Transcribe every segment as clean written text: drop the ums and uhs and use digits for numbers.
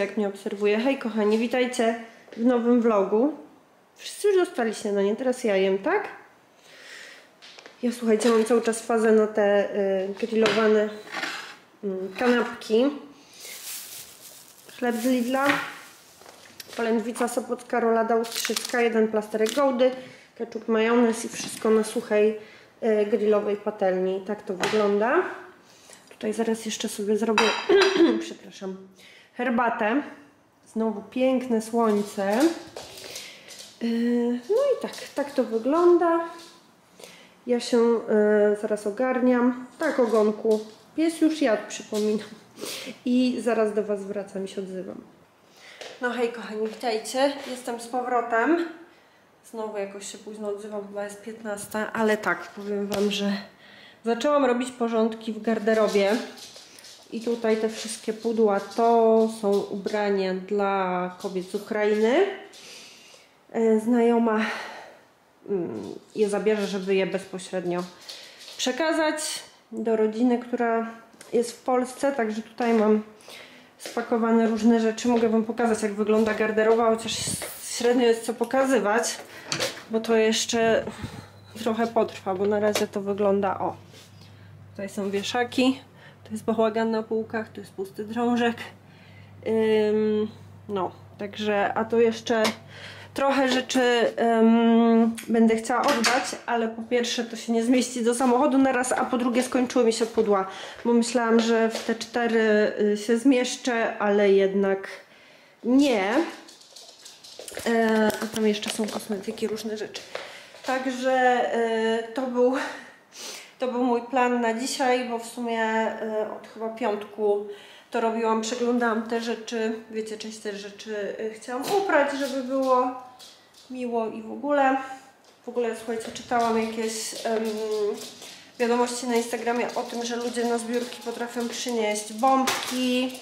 wiecie, jak mnie obserwuje. Hej kochani, witajcie w nowym vlogu. Wszyscy już dostali śniadanie, teraz ja jem, tak? Ja, słuchajcie, mam cały czas fazę na te grillowane kanapki. Chleb z Lidla, polędwica sopocka, rolada ustrzycka, jeden plasterek gołdy, keczup, majonez i wszystko na suchej grillowej patelni. Tak to wygląda. Tutaj zaraz jeszcze sobie zrobię przepraszam, herbatę. Znowu piękne słońce. No i tak to wygląda. Ja się zaraz ogarniam. Tak, Ogonku, pies już jadł, przypominam. I zaraz do Was wracam i się odzywam. No hej kochani, witajcie. Jestem z powrotem. Znowu jakoś się późno odzywam, chyba jest 15, ale tak, powiem Wam, że zaczęłam robić porządki w garderobie. I tutaj te wszystkie pudła to są ubrania dla kobiet z Ukrainy. Znajoma je zabierze, żeby je bezpośrednio przekazać do rodziny, która jest w Polsce. Także tutaj mam spakowane różne rzeczy. Mogę Wam pokazać, jak wygląda garderoba, chociaż średnio jest co pokazywać, bo to jeszcze trochę potrwa, bo na razie to wygląda o. Tutaj są wieszaki, to jest bałagan na półkach, to jest pusty drążek. No, także, a to jeszcze trochę rzeczy będę chciała oddać, ale po pierwsze to się nie zmieści do samochodu na raz, a po drugie skończyły mi się pudła, bo myślałam, że w te 4 się zmieszczę, ale jednak nie. A tam jeszcze są kosmetyki, różne rzeczy. Także to był mój plan na dzisiaj, bo w sumie od chyba piątku to robiłam, przeglądałam te rzeczy, wiecie, część tych rzeczy chciałam uprać, żeby było miło i w ogóle słuchajcie, czytałam jakieś wiadomości na Instagramie o tym, że ludzie na zbiórki potrafią przynieść bombki,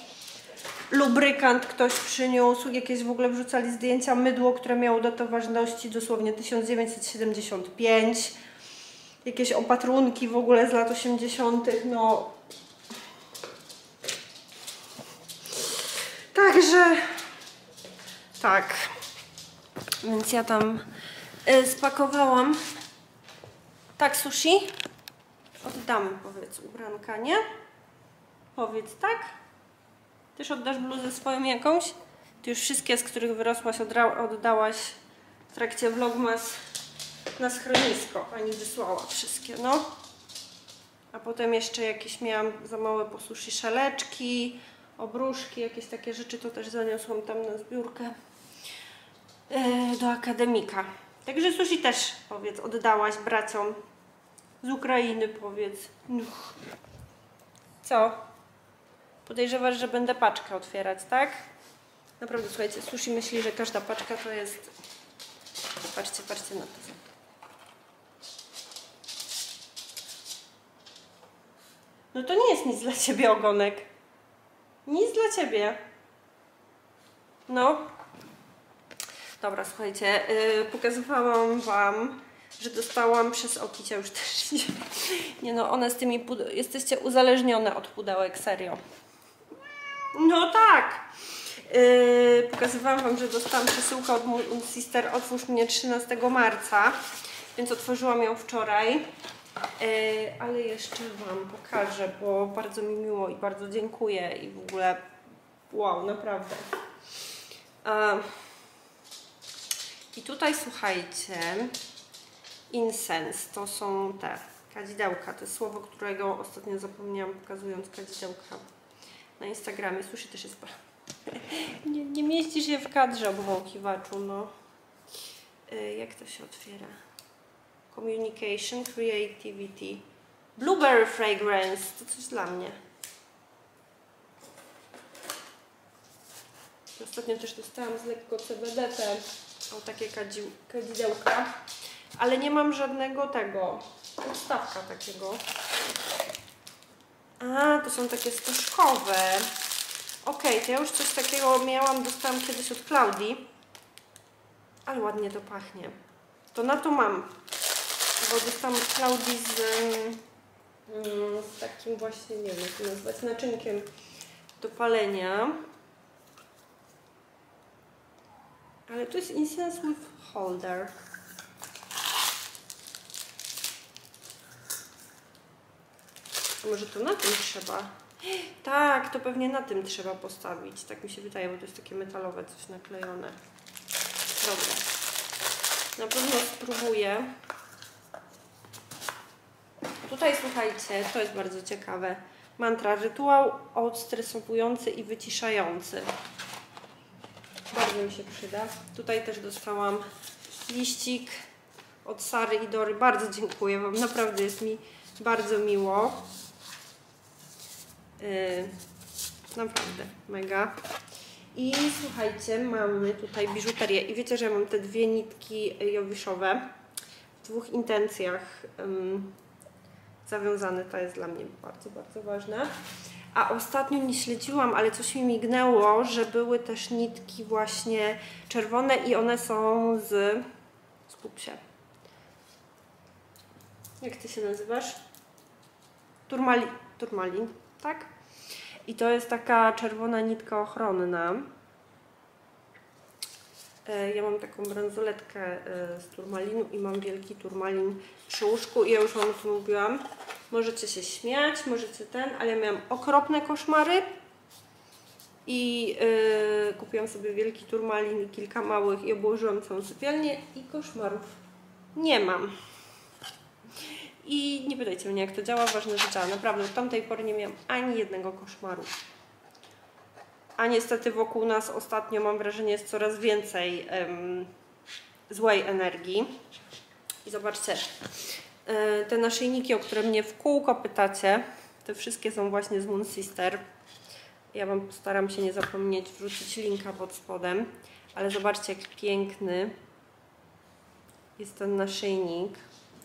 lubrykant ktoś przyniósł, jakieś w ogóle wrzucali zdjęcia, mydło, które miało datę ważności dosłownie 1975, jakieś opatrunki w ogóle z lat 80. No także tak, więc ja tam spakowałam. Tak, Sushi, oddamy, powiedz, ubranka, nie? Powiedz, tak? Tyż oddasz bluzę swoją jakąś? Ty już wszystkie, z których wyrosłaś, oddałaś w trakcie vlogmas na schronisko. Pani wysłała wszystkie, no. A potem jeszcze jakieś miałam za małe po Sushi szeleczki, obruszki, jakieś takie rzeczy, to też zaniosłam tam na zbiórkę do akademika. Także Sushi też, powiedz, oddałaś braciom z Ukrainy, powiedz. Uch. Co? Podejrzewasz, że będę paczkę otwierać, tak? Naprawdę, słuchajcie, Sushi myśli, że każda paczka to jest... Patrzcie, patrzcie na to. No to nie jest nic dla Ciebie, Ogonek. Nic dla Ciebie. No. Dobra, słuchajcie, pokazywałam Wam, że dostałam przez Okicia już też... Nie no, one z tymi... Jesteście uzależnione od pudełek, serio. No tak! Pokazywałam Wam, że dostałam przesyłkę od Moon Sister Otwórz mnie 13 marca, więc otworzyłam ją wczoraj, ale jeszcze Wam pokażę, bo bardzo mi miło i bardzo dziękuję i w ogóle wow, naprawdę. I tutaj słuchajcie, incense, to są te kadzidełka, to jest słowo, którego ostatnio zapomniałam, pokazując kadzidełka na Instagramie. Sushi też jest... nie mieścisz się w kadrze, obwąkiwaczu, no. Jak to się otwiera? Communication, creativity. Blueberry fragrance. To coś dla mnie. Ostatnio też dostałam z lekko CBD te, o takie kadzidełka. Ale nie mam żadnego tego. Podstawka takiego. A, to są takie stożkowe. Okej, to ja już coś takiego miałam, dostałam kiedyś od Klaudii. Ale ładnie to pachnie. To na to mam. Bo dostałam od Klaudii z takim właśnie, nie wiem jak to nazwać, naczynkiem do palenia. Ale to jest incense with holder. Może to na tym trzeba? Tak, to pewnie na tym trzeba postawić. Tak mi się wydaje, bo to jest takie metalowe coś naklejone. Dobra. Na pewno spróbuję. Tutaj słuchajcie, to jest bardzo ciekawe. Mantra, rytuał odstresowujący i wyciszający. Bardzo mi się przyda. Tutaj też dostałam liścik od Sary i Dory. Bardzo dziękuję wam, naprawdę jest mi bardzo miło. Naprawdę mega. I słuchajcie, mamy tutaj biżuterię. I wiecie, że ja mam te dwie nitki jowiszowe w dwóch intencjach zawiązane. To jest dla mnie bardzo, bardzo ważne. A ostatnio nie śledziłam, ale coś mi mignęło, że były też nitki właśnie czerwone i one są z... Skup się. Jak ty się nazywasz? Turmalin, tak? I to jest taka czerwona nitka ochronna. Ja mam taką bransoletkę z turmalinu i mam wielki turmalin przy łóżku i ja już wam o tym mówiłam. Możecie się śmiać, możecie ten, ale ja miałam okropne koszmary i kupiłam sobie wielki turmalin i kilka małych i obłożyłam całą sypialnię i koszmarów nie mam. I nie pytajcie mnie, jak to działa, ważne, że działa. Naprawdę od tamtej pory nie miałam ani jednego koszmaru. A niestety wokół nas ostatnio, mam wrażenie, jest coraz więcej złej energii. I zobaczcie, te naszyjniki, o które mnie w kółko pytacie, te wszystkie są właśnie z Moon Sister. Ja wam postaram się nie zapomnieć wrzucić linka pod spodem. Ale zobaczcie, jak piękny jest ten naszyjnik.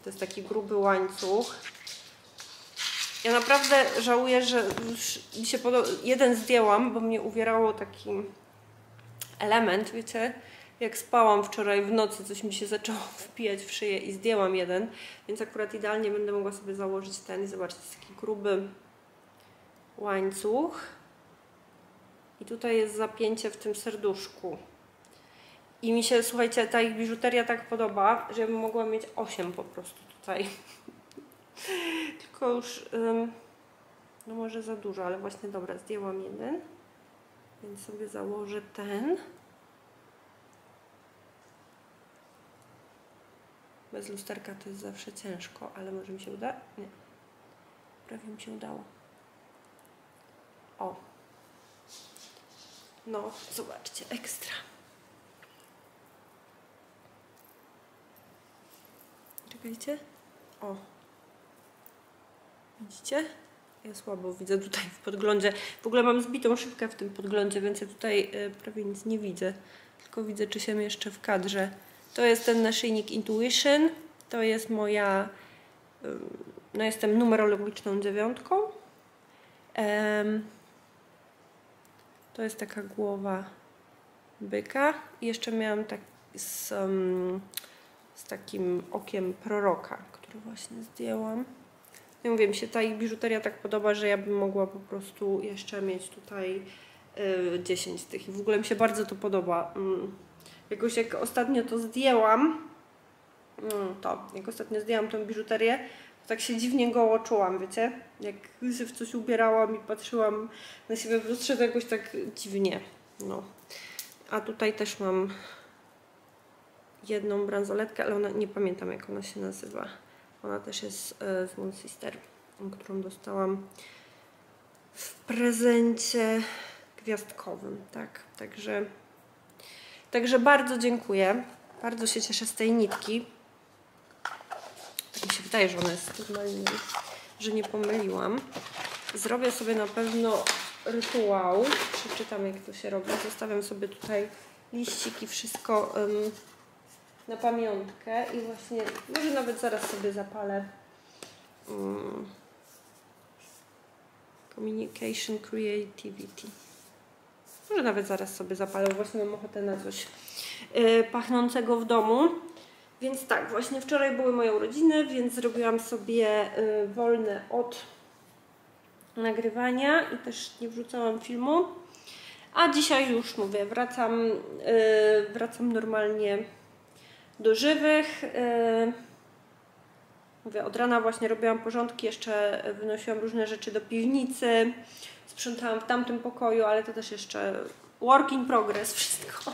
To jest taki gruby łańcuch. Ja naprawdę żałuję, że już mi się jeden zdjęłam, bo mnie uwierało taki element, wiecie, jak spałam wczoraj w nocy, coś mi się zaczęło wpijać w szyję i zdjęłam jeden, więc akurat idealnie będę mogła sobie założyć ten i zobaczcie, jest taki gruby łańcuch i tutaj jest zapięcie w tym serduszku. I mi się, słuchajcie, ta ich biżuteria tak podoba, że ja bym mogła mieć 8 po prostu tutaj. Tylko już, no może za dużo, ale właśnie dobra, zdjęłam jeden. Więc sobie założę ten. Bez lusterka to jest zawsze ciężko, ale może mi się uda? Nie. Prawie mi się udało. O. No, zobaczcie, ekstra. Czekajcie. O. Widzicie? Ja słabo widzę tutaj w podglądzie. W ogóle mam zbitą szybkę w tym podglądzie, więc ja tutaj prawie nic nie widzę. Tylko widzę, czy się mieszczę w kadrze. To jest ten naszyjnik Intuition. To jest moja... No jestem numerologiczną 9. To jest taka głowa byka. I jeszcze miałam tak z takim okiem proroka, który właśnie zdjęłam. Ja mówię, mi się ta ich biżuteria tak podoba, że ja bym mogła po prostu jeszcze mieć tutaj 10 tych. I w ogóle mi się bardzo to podoba. Jakoś jak ostatnio to zdjęłam, tą biżuterię, to tak się dziwnie goło czułam, wiecie? Jak się w coś ubierałam i patrzyłam na siebie w lustrze, to jakoś tak dziwnie. No. A tutaj też mam jedną bransoletkę, ale ona, nie pamiętam, jak ona się nazywa. Ona też jest z Moon Sister, którą dostałam w prezencie gwiazdkowym, tak? Także bardzo dziękuję. Bardzo się cieszę z tej nitki. Tak mi się wydaje, że ona jest normalnie, że nie pomyliłam. Zrobię sobie na pewno rytuał. Przeczytam, jak to się robi. Zostawiam sobie tutaj liściki, wszystko na pamiątkę i właśnie może nawet zaraz sobie zapalę Communication Creativity. Może nawet zaraz sobie zapalę, właśnie mam ochotę na coś pachnącego w domu. Więc tak, właśnie wczoraj były moje urodziny, więc zrobiłam sobie wolne od nagrywania i też nie wrzucałam filmu. A dzisiaj już mówię, wracam normalnie do żywych. Mówię, od rana właśnie robiłam porządki, jeszcze wynosiłam różne rzeczy do piwnicy, sprzątałam w tamtym pokoju, ale to też jeszcze work in progress wszystko.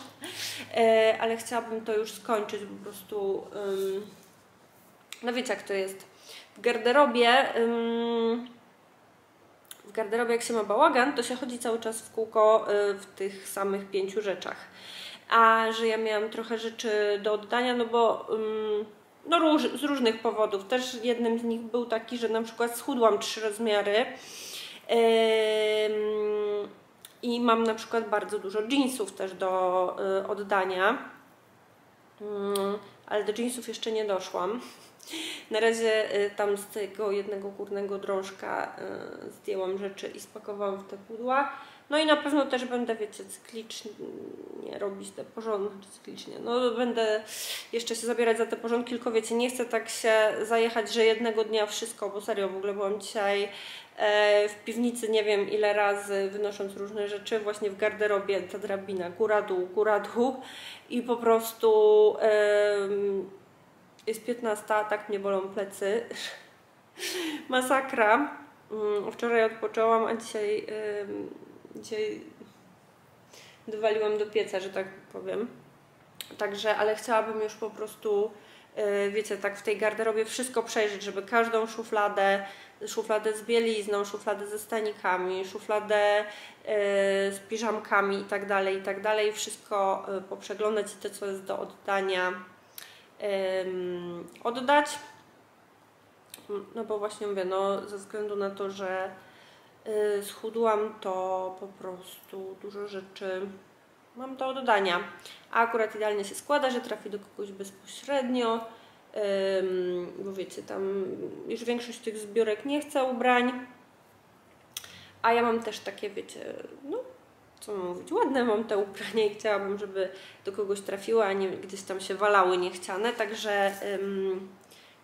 Ale chciałabym to już skończyć po prostu. No wiecie jak to jest. W garderobie jak się ma bałagan, to się chodzi cały czas w kółko w tych samych 5 rzeczach. A że ja miałam trochę rzeczy do oddania, no bo no z różnych powodów. Też jednym z nich był taki, że na przykład schudłam 3 rozmiary i mam na przykład bardzo dużo dżinsów też do oddania, ale do dżinsów jeszcze nie doszłam. Na razie tam z tego jednego górnego drążka zdjęłam rzeczy i spakowałam w te pudła. No i na pewno też będę, wiecie, cyklicznie robić te porządki, cyklicznie. No będę jeszcze się zabierać za te porządki, tylko wiecie, nie chcę tak się zajechać, że jednego dnia wszystko, bo serio, w ogóle byłam dzisiaj w piwnicy nie wiem ile razy, wynosząc różne rzeczy, właśnie w garderobie ta drabina, góra, dół i po prostu... Jest 15, a tak mnie bolą plecy. Masakra. Wczoraj odpoczęłam, a dzisiaj dowaliłam do pieca, że tak powiem. Także, ale chciałabym już po prostu, wiecie, tak w tej garderobie wszystko przejrzeć, żeby każdą szufladę, szufladę z bielizną, szufladę ze stanikami, szufladę z piżamkami i tak dalej, wszystko poprzeglądać i to, co jest do oddania, oddać, no bo właśnie mówię, no ze względu na to, że schudłam, to po prostu dużo rzeczy mam do oddania, a akurat idealnie się składa, że trafi do kogoś bezpośrednio, bo wiecie, tam już większość tych zbiórek nie chce ubrań, a ja mam też takie, wiecie, no co mam mówić, ładne mam te ubrania i chciałabym, żeby do kogoś trafiły, a nie gdzieś tam się walały niechciane, także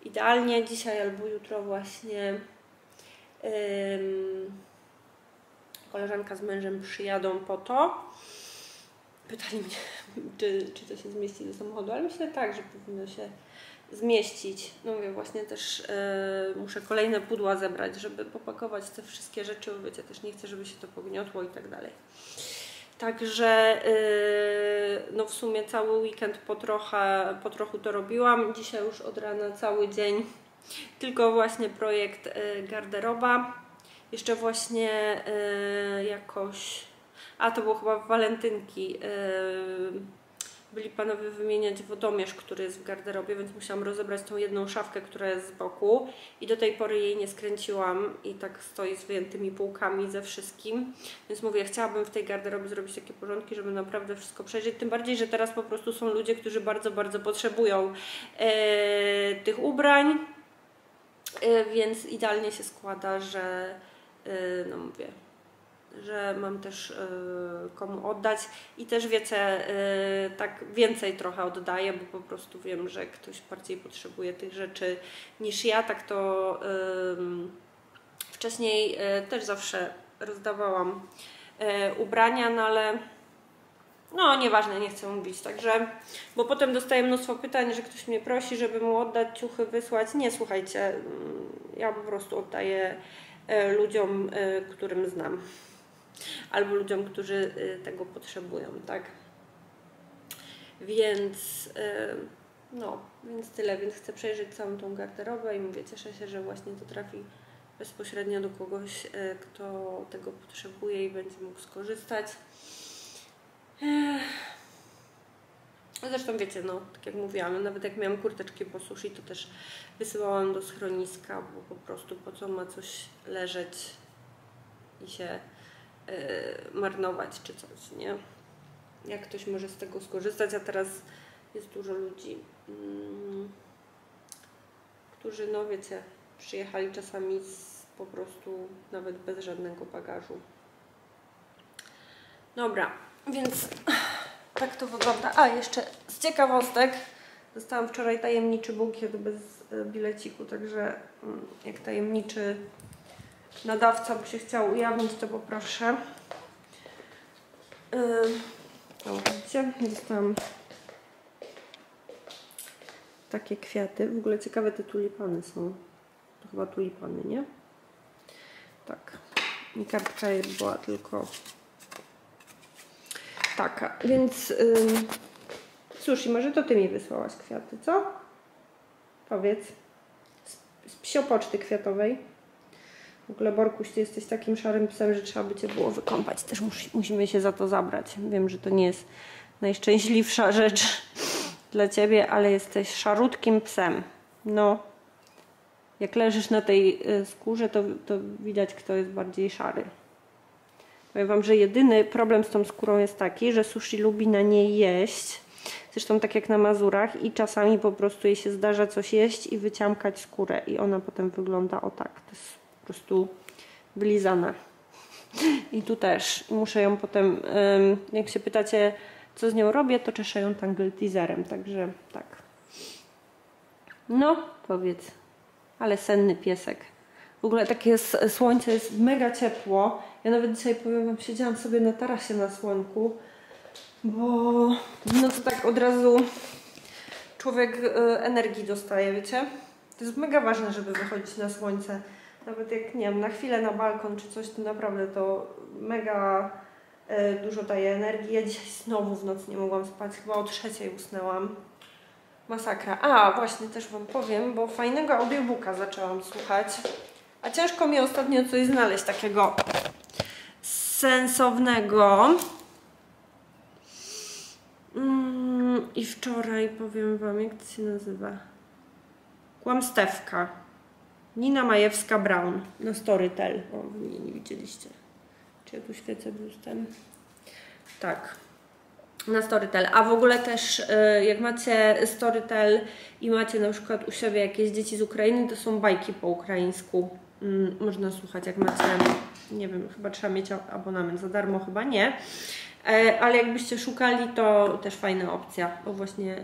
idealnie dzisiaj albo jutro właśnie koleżanka z mężem przyjadą po to. Pytali mnie, czy to się zmieści do samochodu, ale myślę tak, że powinno się zmieścić. No mówię, właśnie też muszę kolejne pudła zebrać, żeby popakować te wszystkie rzeczy, bo wiecie, też nie chcę, żeby się to pogniotło i tak dalej. Także no w sumie cały weekend po trochu to robiłam. Dzisiaj już od rana cały dzień tylko właśnie projekt garderoba. Jeszcze właśnie jakoś... A to było chyba w walentynki. Byli panowie wymieniać wodomierz, który jest w garderobie, więc musiałam rozebrać tą jedną szafkę, która jest z boku i do tej pory jej nie skręciłam i tak stoi z wyjętymi półkami ze wszystkim, więc mówię, chciałabym w tej garderobie zrobić takie porządki, żeby naprawdę wszystko przejrzeć, tym bardziej, że teraz po prostu są ludzie, którzy bardzo, bardzo potrzebują tych ubrań, więc idealnie się składa, że no mówię, że mam też komu oddać i też wiecie, tak więcej trochę oddaję, bo po prostu wiem, że ktoś bardziej potrzebuje tych rzeczy niż ja, tak to wcześniej też zawsze rozdawałam ubrania, no ale no nieważne, nie chcę mówić, także, bo potem dostaję mnóstwo pytań, że ktoś mnie prosi, żeby mu oddać ciuchy, wysłać, nie, słuchajcie, ja po prostu oddaję ludziom, którym znam. Albo ludziom, którzy tego potrzebują, tak? Więc no, więc tyle. Więc chcę przejrzeć całą tą garderobę i mówię, cieszę się, że właśnie to trafi bezpośrednio do kogoś, kto tego potrzebuje i będzie mógł skorzystać. Zresztą wiecie, no, tak jak mówiłam, nawet jak miałam kurteczki po sushi, to też wysyłałam do schroniska, bo po prostu po co ma coś leżeć i się marnować czy coś, nie? Jak ktoś może z tego skorzystać, a teraz jest dużo ludzi, którzy, no wiecie, przyjechali czasami po prostu nawet bez żadnego bagażu. Dobra, więc tak to wygląda. A, jeszcze z ciekawostek. Dostałam wczoraj tajemniczy bukiet bez bileciku, także jak tajemniczy nadawca by się chciał ujawnić, to poproszę. Widzicie, dostałam takie kwiaty. W ogóle ciekawe te tulipany są. To chyba tulipany, nie? Tak. I kartka była tylko taka. Więc cóż, i może to Ty mi wysłałaś kwiaty, co? Powiedz. Z psiopoczty kwiatowej. W ogóle, Borkuś, Ty jesteś takim szarym psem, że trzeba by Cię było wykąpać. Też musimy się za to zabrać. Wiem, że to nie jest najszczęśliwsza rzecz dla Ciebie, ale jesteś szarutkim psem. No, jak leżysz na tej skórze, to widać, kto jest bardziej szary. Powiem Wam, że jedyny problem z tą skórą jest taki, że Sushi lubi na niej jeść. Zresztą tak jak na Mazurach i czasami po prostu jej się zdarza coś jeść i wyciamkać skórę. I ona potem wygląda o tak. To jest po prostu wylizana. I tu też. Muszę ją potem, jak się pytacie, co z nią robię, to czeszę ją tangle teaserem. Także tak. No, powiedz. Ale senny piesek. W ogóle takie słońce, jest mega ciepło. Ja nawet dzisiaj, powiem Wam, siedziałam sobie na tarasie na słonku, bo no to tak od razu człowiek energii dostaje, wiecie? To jest mega ważne, żeby wychodzić na słońce. Nawet jak, nie wiem, na chwilę na balkon czy coś, to naprawdę to mega dużo daje energii. Ja dzisiaj znowu w nocy nie mogłam spać, chyba o 3:00 usnęłam. Masakra. A, właśnie też Wam powiem, bo fajnego audiobooka zaczęłam słuchać. A ciężko mi ostatnio coś znaleźć takiego sensownego. I wczoraj, powiem Wam, jak to się nazywa? Kłamstewka. Nina Majewska-Brown na storytel. O, nie widzieliście. Czy ja tu świecę bustem? Tak. Na storytel. A w ogóle też, jak macie storytel i macie na przykład u siebie jakieś dzieci z Ukrainy, to są bajki po ukraińsku. Można słuchać, jak macie, nie wiem, chyba trzeba mieć abonament za darmo, chyba nie. Ale jakbyście szukali, to też fajna opcja, bo właśnie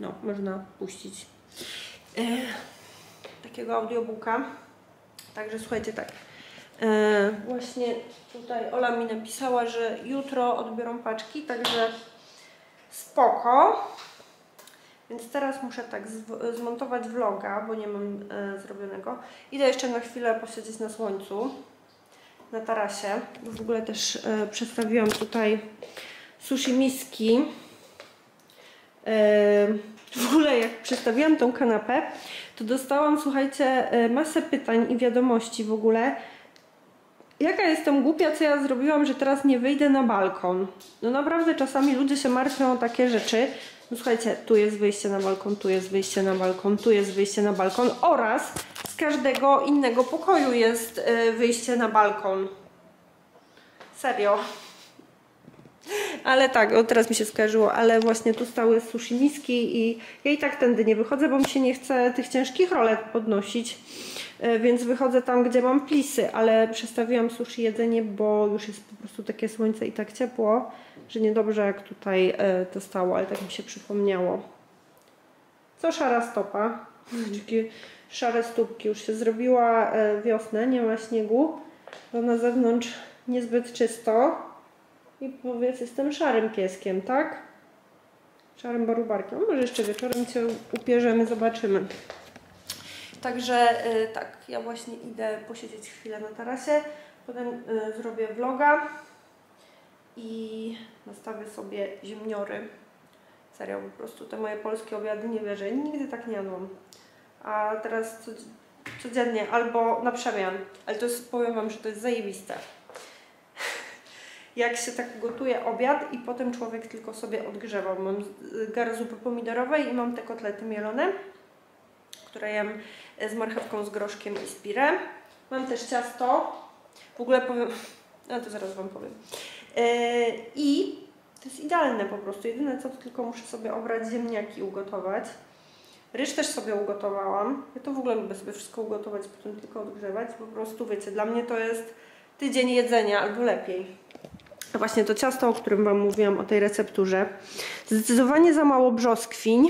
no, można puścić takiego audiobooka. Także słuchajcie, tak. Właśnie tutaj Ola mi napisała, że jutro odbiorą paczki, także spoko. Więc teraz muszę tak zmontować vloga, bo nie mam zrobionego. Idę jeszcze na chwilę posiedzieć na słońcu, na tarasie. W ogóle też przedstawiłam tutaj sushi miski. W ogóle jak przedstawiłam tą kanapę, to dostałam, słuchajcie, masę pytań i wiadomości w ogóle. Jaka jestem głupia, co ja zrobiłam, że teraz nie wyjdę na balkon. No naprawdę czasami ludzie się martwią o takie rzeczy. No słuchajcie, tu jest wyjście na balkon, tu jest wyjście na balkon, tu jest wyjście na balkon oraz z każdego innego pokoju jest wyjście na balkon. Serio. Ale tak, o, teraz mi się skojarzyło, ale właśnie tu stały sushi miski i ja i tak tędy nie wychodzę, bo mi się nie chce tych ciężkich rolek podnosić, więc wychodzę tam, gdzie mam plisy, ale przestawiłam sushi jedzenie, bo już jest po prostu takie słońce i tak ciepło, że niedobrze jak tutaj to stało, ale tak mi się przypomniało. Co szara stopa, takie szare stópki, już się zrobiła wiosna, nie ma śniegu, bo na zewnątrz niezbyt czysto. I powiedz, jestem szarym pieskiem, tak? Szarym barubarkiem. Może jeszcze wieczorem Cię upierzemy, zobaczymy. Także tak, ja właśnie idę posiedzieć chwilę na tarasie, potem zrobię vloga i nastawię sobie ziemniory. Serio, po prostu te moje polskie obiady, nie wierzę, nigdy tak nie jadłam. A teraz codziennie albo na przemian, ale to jest, powiem Wam, że to jest zajebiste. Jak się tak gotuje obiad i potem człowiek tylko sobie odgrzewa. Mam garę zupy pomidorowej i mam te kotlety mielone, które jem z marchewką, z groszkiem i z pire. Mam też ciasto. W ogóle powiem... No to zaraz Wam powiem. I to jest idealne po prostu. Jedyne co, to tylko muszę sobie obrać ziemniaki i ugotować. Ryż też sobie ugotowałam. Ja to w ogóle lubię sobie wszystko ugotować, potem tylko odgrzewać. Po prostu, wiecie, dla mnie to jest tydzień jedzenia albo lepiej. Właśnie to ciasto, o którym Wam mówiłam, o tej recepturze. Zdecydowanie za mało brzoskwiń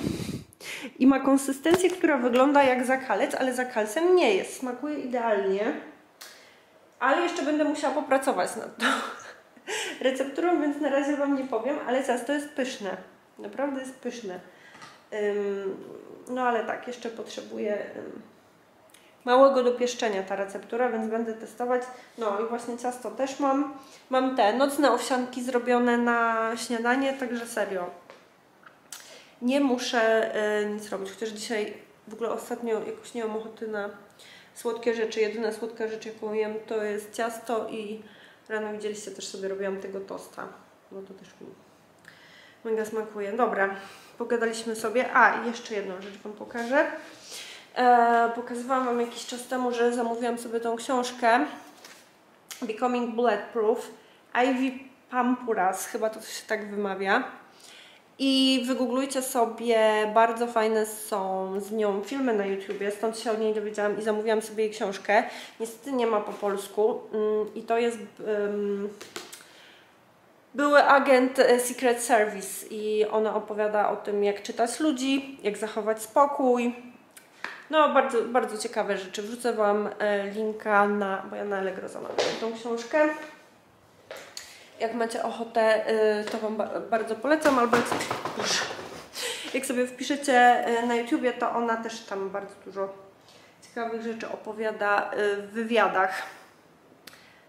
i ma konsystencję, która wygląda jak zakalec, ale zakalcem nie jest. Smakuje idealnie, ale jeszcze będę musiała popracować nad to. recepturą, więc na razie Wam nie powiem, ale ciasto jest pyszne. Naprawdę jest pyszne. No ale tak, jeszcze potrzebuję małego dopieszczenia ta receptura, więc będę testować. No i właśnie ciasto też mam. Mam te nocne owsianki zrobione na śniadanie, także serio. Nie muszę nic robić, chociaż dzisiaj w ogóle ostatnio jakoś nie mam ochoty na słodkie rzeczy. Jedyna słodka rzecz, jaką jem, to jest ciasto i rano widzieliście, też sobie robiłam tego tosta. No to też mi mega smakuje. Dobra, pogadaliśmy sobie. A, i jeszcze jedną rzecz Wam pokażę. Pokazywałam Wam jakiś czas temu, że zamówiłam sobie tą książkę Becoming Bloodproof Ivy Pampuras, chyba to się tak wymawia. I wygooglujcie sobie, bardzo fajne są z nią filmy na YouTubie, stąd się o niej dowiedziałam i zamówiłam sobie jej książkę. Niestety nie ma po polsku i to jest były agent Secret Service i ona opowiada o tym, jak czytać ludzi, jak zachować spokój. No bardzo, bardzo ciekawe rzeczy. Wrzucę Wam linka na, bo ja na Allegro zamawiam tą książkę. Jak macie ochotę, to Wam bardzo polecam, albo jak sobie wpiszecie na YouTubie, to ona też tam bardzo dużo ciekawych rzeczy opowiada w wywiadach.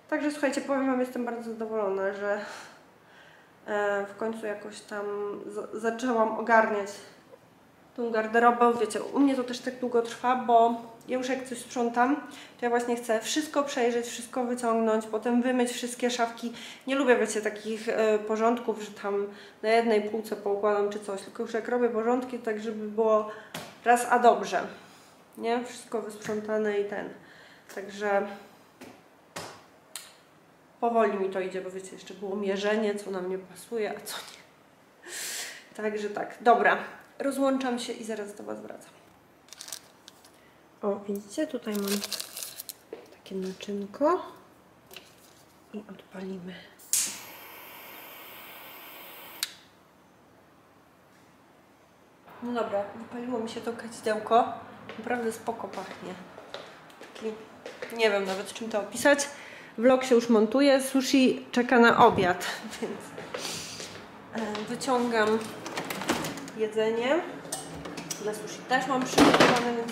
Także słuchajcie, powiem Wam, jestem bardzo zadowolona, że w końcu jakoś tam zaczęłam ogarniać tą garderobę. Wiecie, u mnie to też tak długo trwa, bo ja już jak coś sprzątam, to ja właśnie chcę wszystko przejrzeć, wszystko wyciągnąć, potem wymyć wszystkie szafki. Nie lubię, wiecie, takich porządków, że tam na jednej półce poukładam czy coś, tylko już jak robię porządki, tak żeby było raz a dobrze, nie? Wszystko wysprzątane i ten. Także powoli mi to idzie, bo wiecie, jeszcze było mierzenie, co nam nie pasuje, a co nie. Także tak, dobra. Rozłączam się i zaraz do Was wracam. O, widzicie? Tutaj mam takie naczynko i odpalimy. No dobra, wypaliło mi się to kadzidełko. Naprawdę spoko pachnie. Taki, nie wiem nawet czym to opisać. Vlog się już montuje, sushi czeka na obiad, więc wyciągam jedzenie. Dla sushi też mam przygotowane, więc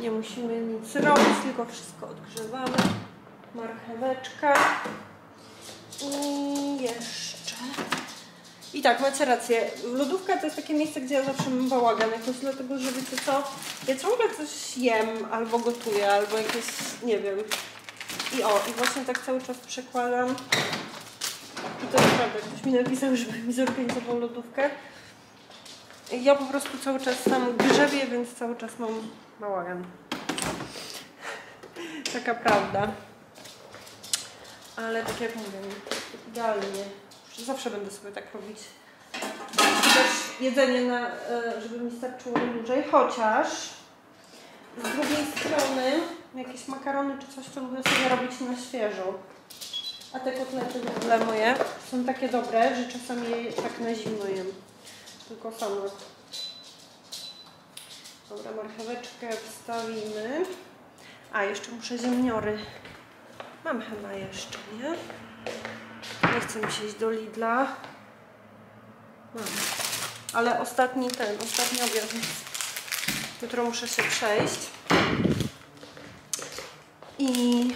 nie musimy nic robić, tylko wszystko odgrzewamy. Marcheweczka i jeszcze. I tak, macie rację. Lodówka to jest takie miejsce, gdzie ja zawsze mam bałagan jakoś, dlatego że wiecie co, ja ciągle coś jem, albo gotuję, albo jakieś, nie wiem. I o, i właśnie tak cały czas przekładam. I to jest prawda, ktoś mi napisał, żeby mi zorganizował lodówkę. Ja po prostu cały czas tam grzebię, więc cały czas mam bałagan. Taka prawda. Ale tak jak mówię, idealnie. Zawsze będę sobie tak robić. Też jedzenie, na, żeby mi starczyło dłużej. Chociaż z drugiej strony jakieś makarony czy coś, to lubię sobie robić na świeżo. A te kotlety w ogóle moje są takie dobre, że czasami je tak na zimno jem. Tylko samo. Dobra, marcheweczkę wstawimy. A, jeszcze muszę ziemniory. Mam chyba jeszcze, nie? Nie chcę mi się iść do Lidla. Mam. Ale ostatni obiad. Jutro muszę się przejść. I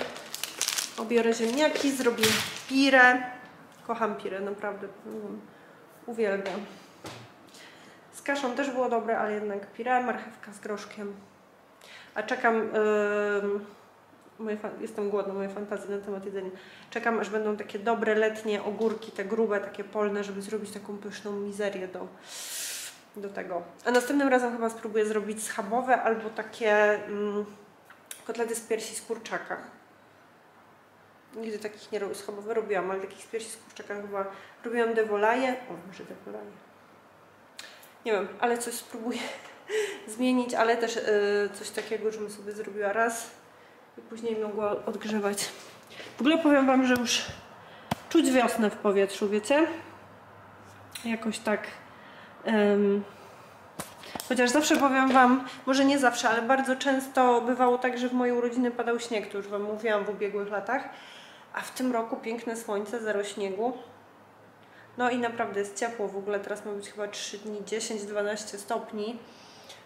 obiorę ziemniaki, zrobię pirę. Kocham pirę, naprawdę. Uwielbiam. Z kaszą też było dobre, ale jednak pire, marchewka z groszkiem. A czekam, jestem głodna, moje fantazje na temat jedzenia. Czekam, aż będą takie dobre letnie ogórki, te grube, takie polne, żeby zrobić taką pyszną mizerię do tego. A następnym razem chyba spróbuję zrobić schabowe albo takie kotlety z piersi z kurczaka. Nigdy takich nie robiłam, schabowe robiłam, ale takich z piersi z kurczaka chyba robiłam devolaje. O, może devolaje. Nie wiem, ale coś spróbuję zmienić, ale też coś takiego, żebym sobie zrobiła raz i później mogła odgrzewać. W ogóle powiem Wam, że już czuć wiosnę w powietrzu, wiecie? Jakoś tak. Chociaż zawsze powiem Wam, może nie zawsze, ale bardzo często bywało tak, że w mojej urodziny padał śnieg, to już Wam mówiłam w ubiegłych latach. a w tym roku piękne słońce, zero śniegu. No i naprawdę jest ciepło, w ogóle teraz ma być chyba 3 dni, 10-12 stopni,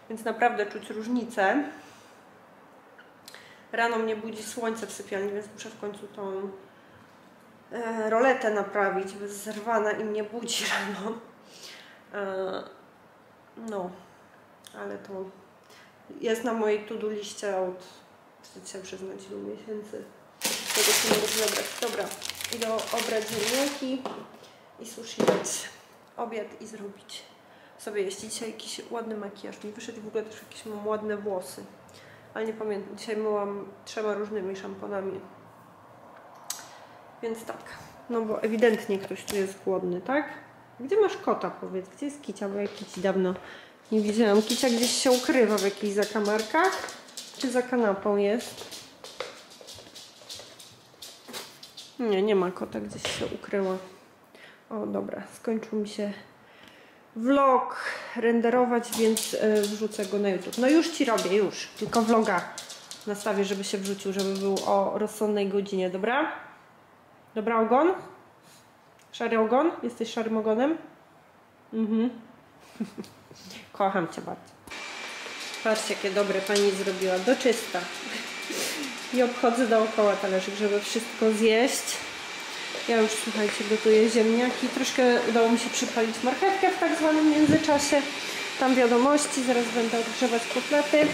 więc naprawdę czuć różnicę. Rano mnie budzi słońce w sypialni, więc muszę w końcu tą roletę naprawić, bo jest zerwana i mnie budzi rano. No, ale to jest na mojej to-do liście od, wstyd się przyznać, ilu miesięcy. Tego się nie mogę obrać. Dobra, idę obrać ziemniaki i sushiwać obiad i zrobić sobie, jeśli dzisiaj jakiś ładny makijaż mi wyszedł, w ogóle też jakieś mam ładne włosy, ale nie pamiętam, dzisiaj myłam 3 różnymi szamponami, więc tak, no bo ewidentnie ktoś tu jest głodny, tak? Gdzie masz kota, powiedz, gdzie jest Kicia, bo ja Kici dawno nie widziałam. Kicia gdzieś się ukrywa w jakichś zakamarkach, czy za kanapą jest? Nie, nie ma kota, gdzieś się ukryła. O, dobra, skończył mi się vlog renderować, więc wrzucę go na YouTube. No już Ci robię, już. Tylko vloga nastawię, żeby się wrzucił, żeby był o rozsądnej godzinie, dobra? Dobra, ogon? Szary ogon? Jesteś szarym ogonem? Mhm. Kocham Cię bardzo. Patrzcie, jakie dobre Pani zrobiła. Do czysta. I obchodzę dookoła talerzyk, żeby wszystko zjeść. Ja już, słuchajcie, gotuję ziemniaki. Troszkę udało mi się przypalić marchewkę w tak zwanym międzyczasie. Tam wiadomości, zaraz będę odgrzewać kotlety.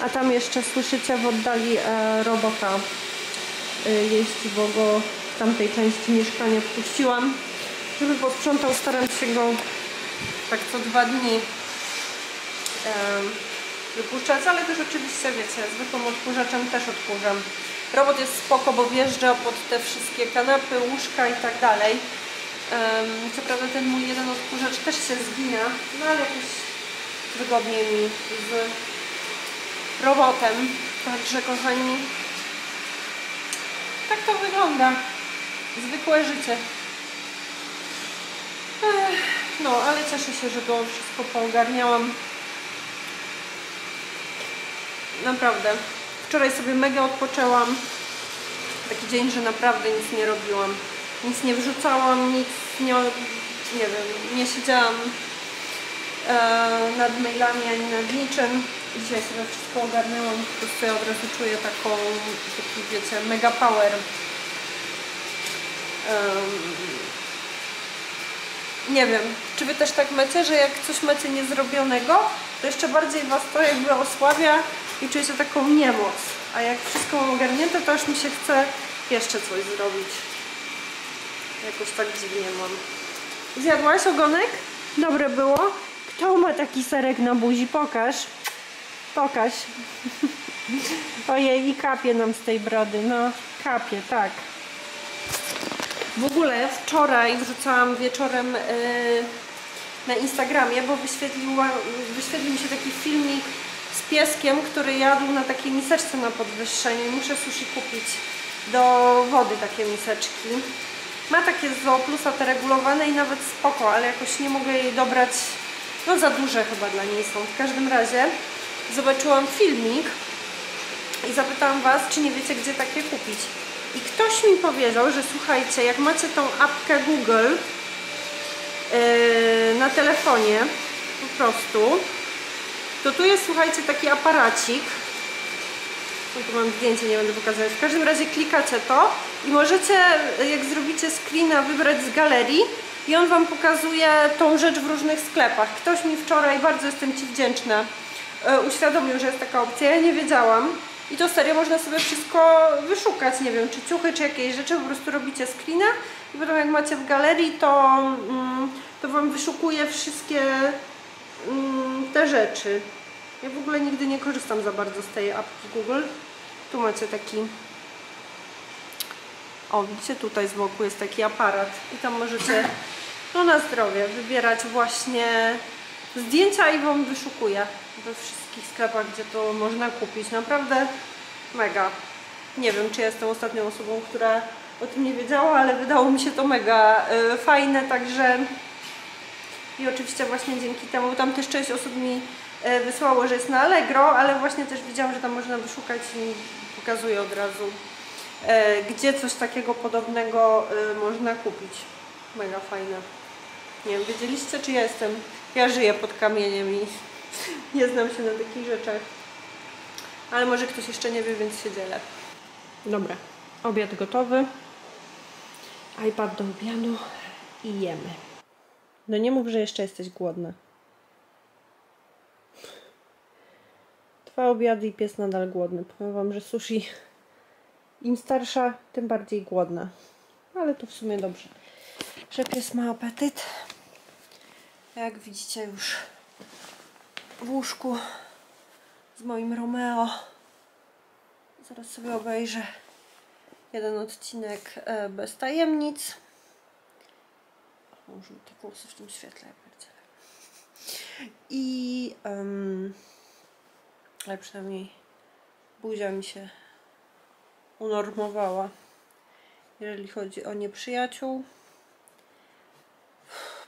A tam jeszcze słyszycie w oddali robota jeździ, bo go w tamtej części mieszkania wpuściłam. Żeby posprzątał, staram się go tak co 2 dni wypuszczać, ale też oczywiście, wiecie, zwykłym odkurzaczem też odkurzam. Robot jest spoko, bo wjeżdża pod te wszystkie kanapy, łóżka i tak dalej. Co prawda ten mój jeden odkurzacz też się zgina, no ale jakoś wygodniej mi z robotem. Także kochani, tak to wygląda. Zwykłe życie. No, ale cieszę się, że to wszystko poogarniałam. Naprawdę. Wczoraj sobie mega odpoczęłam, taki dzień, że naprawdę nic nie robiłam, nic nie wrzucałam, nic nie wiem, nie siedziałam nad mailami ani nad niczym. Dzisiaj sobie wszystko ogarnęłam, po prostu ja od razu czuję taką, taki, wiecie, mega power. Nie wiem, czy Wy też tak macie, że jak coś macie niezrobionego, to jeszcze bardziej Was to jakby osłabia i czujecie taką niemoc. A jak wszystko mam ogarnięte, to aż mi się chce jeszcze coś zrobić. Jakoś tak dziwnie mam. Zjadłaś ogonek? Dobre było? Kto ma taki serek na buzi? Pokaż. Pokaż. Ojej, i kapie nam z tej brody. No, kapie, tak. W ogóle wczoraj wrzucałam wieczorem na Instagramie, bo wyświetlił mi się taki filmik z pieskiem, który jadł na takiej miseczce na podwyższeniu. Muszę sushi kupić do wody takie miseczki. Ma takie z Zooplusa te regulowane i nawet spoko, ale jakoś nie mogę jej dobrać. No za duże chyba dla niej są. W każdym razie zobaczyłam filmik i zapytałam Was, czy nie wiecie, gdzie takie kupić. I ktoś mi powiedział, że słuchajcie, jak macie tą apkę Google na telefonie po prostu, to tu jest, słuchajcie, taki aparacik. No tu mam zdjęcie, nie będę pokazywać. W każdym razie klikacie to i możecie, jak zrobicie screena, wybrać z galerii i on Wam pokazuje tą rzecz w różnych sklepach. Ktoś mi wczoraj, bardzo jestem Ci wdzięczna, uświadomił, że jest taka opcja. Ja nie wiedziałam. I to serio można sobie wszystko wyszukać, nie wiem, czy ciuchy, czy jakieś rzeczy, po prostu robicie screena i potem jak macie w galerii, to Wam wyszukuje wszystkie te rzeczy. Ja w ogóle nigdy nie korzystam za bardzo z tej apki Google. Tu macie taki, o widzicie, tutaj z boku jest taki aparat i tam możecie, no na zdrowie, wybierać właśnie zdjęcia i Wam wyszukuje we wszystkich sklepach, gdzie to można kupić. Naprawdę mega. Nie wiem, czy jestem ostatnią osobą, która o tym nie wiedziała, ale wydało mi się to mega fajne, także i oczywiście właśnie dzięki temu, tam też część osób mi wysłało, że jest na Allegro, ale właśnie też widziałam, że tam można wyszukać i pokazuję od razu gdzie coś takiego podobnego można kupić. Mega fajne. Nie wiem, wiedzieliście, czy ja jestem? Ja żyję pod kamieniem i nie znam się na takich rzeczach. Ale może ktoś jeszcze nie wie, więc się dzielę. Dobra, obiad gotowy. iPad do obiadu i jemy. No nie mów, że jeszcze jesteś głodna. 2 obiady i pies nadal głodny. Powiem wam, że sushi im starsza, tym bardziej głodna. Ale to w sumie dobrze, że pies ma apetyt. Jak widzicie, już w łóżku z moim Romeo. Zaraz sobie obejrzę jeden odcinek bez tajemnic. Może te kłosy w tym świetle. I ale przynajmniej buzia mi się unormowała, jeżeli chodzi o nieprzyjaciół.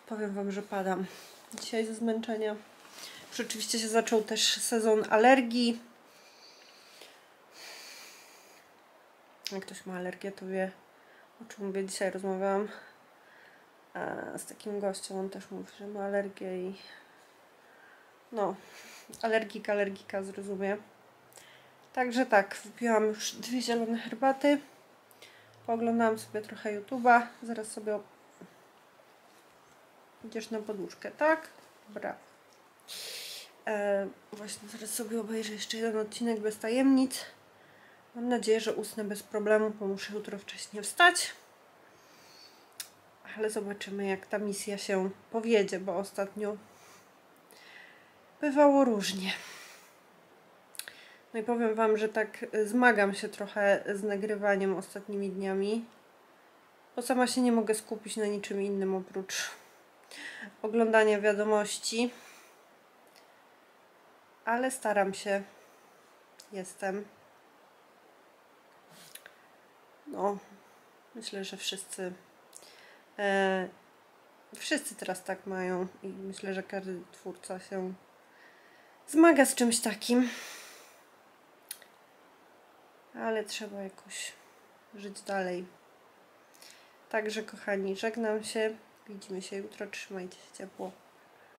Powiem wam, że padam dzisiaj ze zmęczenia. Rzeczywiście się zaczął też sezon alergii. Jak ktoś ma alergię, to wie, o czym mówię. Dzisiaj rozmawiałam z takim gościem, on też mówi, że ma alergię i no, alergika zrozumie. Także tak, wypiłam już 2 zielone herbaty. Pooglądałam sobie trochę YouTube'a. Zaraz sobie... Idziesz na poduszkę, tak? Brawo. Właśnie zaraz sobie obejrzę jeszcze jeden odcinek bez tajemnic. Mam nadzieję, że usnę bez problemu, bo muszę jutro wcześniej wstać. Ale zobaczymy, jak ta misja się powiedzie, bo ostatnio bywało różnie. No i powiem wam, że tak zmagam się trochę z nagrywaniem ostatnimi dniami, bo sama się nie mogę skupić na niczym innym oprócz oglądania wiadomości. Ale staram się. Jestem. No, myślę, że wszyscy teraz tak mają i myślę, że każdy twórca się zmaga z czymś takim. Ale trzeba jakoś żyć dalej. Także kochani, żegnam się. Widzimy się jutro. Trzymajcie się ciepło.